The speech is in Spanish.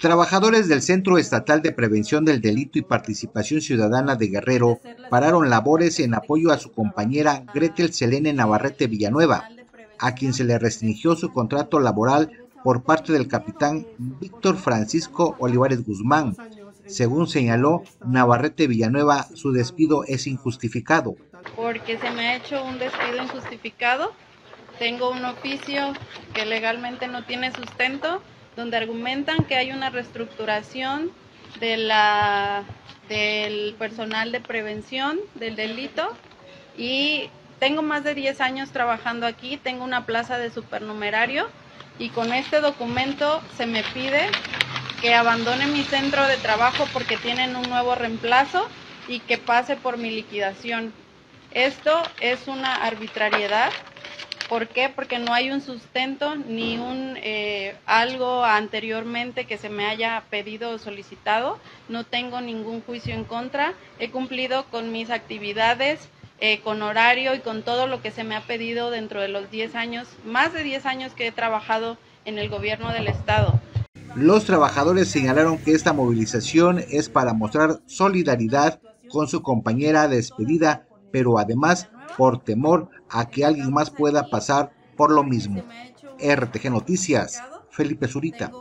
Trabajadores del Centro Estatal de Prevención del Delito y Participación Ciudadana de Guerrero pararon labores en apoyo a su compañera Gretel Selene Navarrete Villanueva, a quien se le restringió su contrato laboral por parte del capitán Víctor Francisco Olivares Guzmán. Según señaló Navarrete Villanueva, su despido es injustificado. Porque se me ha hecho un despido injustificado, tengo un oficio que legalmente no tiene sustento, donde argumentan que hay una reestructuración del personal de prevención del delito, y tengo más de 10 años trabajando aquí, tengo una plaza de supernumerario, y con este documento se me pide que abandone mi centro de trabajo porque tienen un nuevo reemplazo y que pase por mi liquidación. Esto es una arbitrariedad. ¿Por qué? Porque no hay un sustento ni un algo anteriormente que se me haya pedido o solicitado. No tengo ningún juicio en contra. He cumplido con mis actividades, con horario y con todo lo que se me ha pedido dentro de los 10 años, más de 10 años que he trabajado en el gobierno del estado. Los trabajadores señalaron que esta movilización es para mostrar solidaridad con su compañera despedida, pero además por temor a que alguien más pueda pasar por lo mismo. RTG Noticias, Felipe Zurita.